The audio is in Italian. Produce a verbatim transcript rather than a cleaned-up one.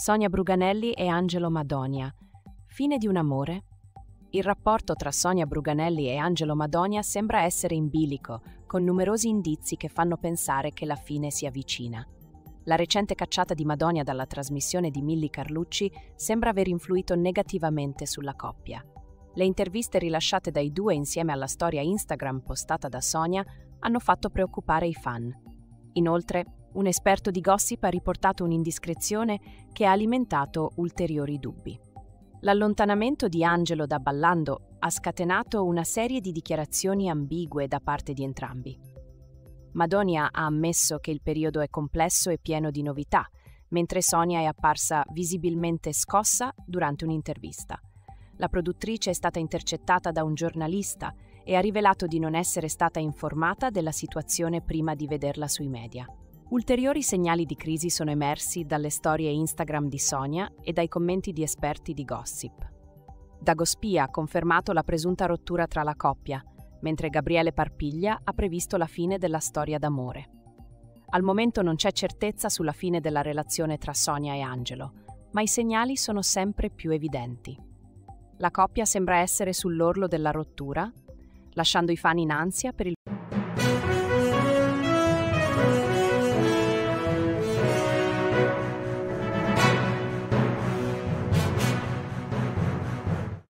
Sonia Bruganelli e Angelo Madonia. Fine di un amore? Il rapporto tra Sonia Bruganelli e Angelo Madonia sembra essere in bilico, con numerosi indizi che fanno pensare che la fine sia vicina. La recente cacciata di Madonia dalla trasmissione di Milly Carlucci sembra aver influito negativamente sulla coppia. Le interviste rilasciate dai due insieme alla storia Instagram postata da Sonia hanno fatto preoccupare i fan. Inoltre, un esperto di gossip ha riportato un'indiscrezione che ha alimentato ulteriori dubbi. L'allontanamento di Angelo da Ballando ha scatenato una serie di dichiarazioni ambigue da parte di entrambi. Madonia ha ammesso che il periodo è complesso e pieno di novità, mentre Sonia è apparsa visibilmente scossa durante un'intervista. La produttrice è stata intercettata da un giornalista e ha rivelato di non essere stata informata della situazione prima di vederla sui media. Ulteriori segnali di crisi sono emersi dalle storie Instagram di Sonia e dai commenti di esperti di gossip. Dagospia ha confermato la presunta rottura tra la coppia, mentre Gabriele Parpiglia ha previsto la fine della storia d'amore. Al momento non c'è certezza sulla fine della relazione tra Sonia e Angelo, ma i segnali sono sempre più evidenti. La coppia sembra essere sull'orlo della rottura, lasciando i fan in ansia per il